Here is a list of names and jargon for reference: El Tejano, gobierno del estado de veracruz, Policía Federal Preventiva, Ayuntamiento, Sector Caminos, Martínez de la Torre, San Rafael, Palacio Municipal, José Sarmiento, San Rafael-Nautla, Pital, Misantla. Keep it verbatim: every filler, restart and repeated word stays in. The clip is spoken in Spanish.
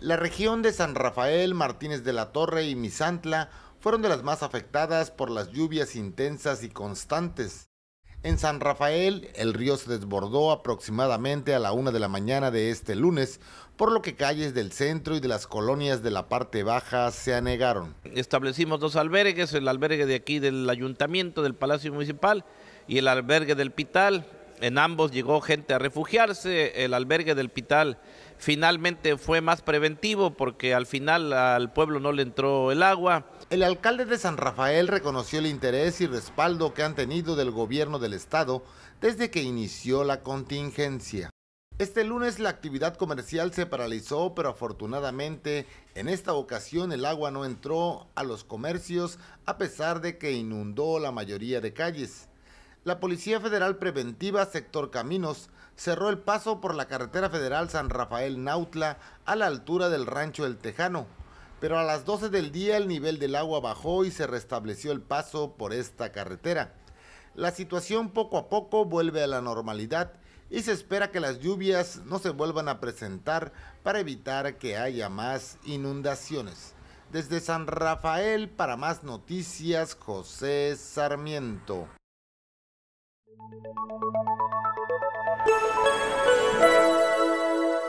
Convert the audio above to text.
La región de San Rafael, Martínez de la Torre y Misantla fueron de las más afectadas por las lluvias intensas y constantes. En San Rafael, el río se desbordó aproximadamente a la una de la mañana de este lunes, por lo que calles del centro y de las colonias de la parte baja se anegaron. Establecimos dos albergues, el albergue de aquí del Ayuntamiento, del Palacio Municipal, y el albergue del Pital. En ambos llegó gente a refugiarse. El albergue del Pital finalmente fue más preventivo porque al final al pueblo no le entró el agua. El alcalde de San Rafael reconoció el interés y respaldo que han tenido del gobierno del estado desde que inició la contingencia. Este lunes la actividad comercial se paralizó, pero afortunadamente en esta ocasión el agua no entró a los comercios a pesar de que inundó la mayoría de calles. La Policía Federal Preventiva Sector Caminos cerró el paso por la carretera federal San Rafael-Nautla a la altura del rancho El Tejano, pero a las doce del día el nivel del agua bajó y se restableció el paso por esta carretera. La situación poco a poco vuelve a la normalidad y se espera que las lluvias no se vuelvan a presentar para evitar que haya más inundaciones. Desde San Rafael, para más noticias, José Sarmiento. Thank you.